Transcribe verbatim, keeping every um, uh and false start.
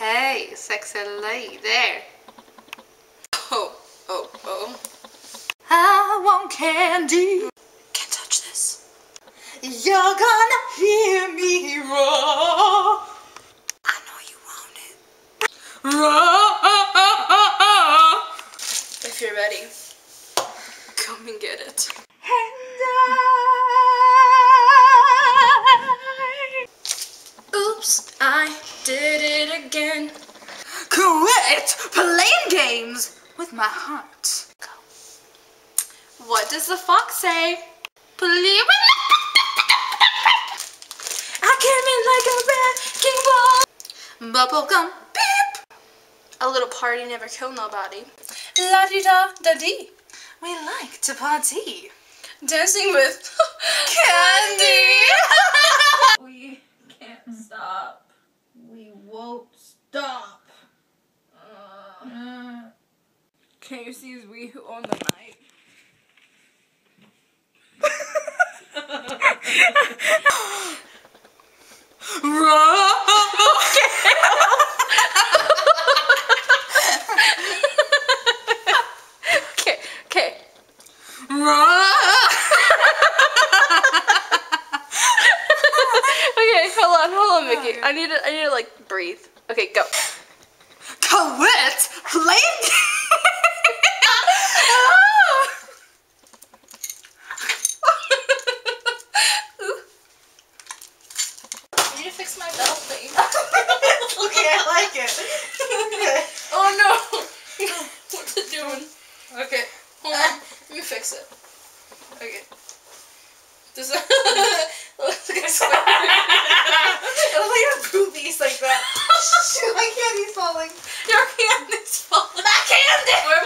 Hey, sexy lady there. Oh, oh, oh. I want candy. Can't touch this. You're gonna hear me roar. I know you want it. Roar. If you're ready, come and get it. And I... Oops, I did it again. Quit playing games with my heart. Go. What does the fox say? Believe it. I came in like a wrecking ball. Bubblegum beep. A little party never killed nobody. La di da da dee. We like to party. Dancing with candy. We can't stop. We won't stop. Uh, can't you see it's we who own the night? Okay, okay. Okay, hold on, hold on, Mickey. I need to, I need to like breathe. Okay, go. Quit playing. I need to fix my bell thing. Okay, I like it. Okay. Oh no! What's it doing? Okay, hold on. Let me fix it. Okay. Does it? Looks like a square. It looks like your boobies like that. Shoot, my candy's falling. Your candy's falling. My candy!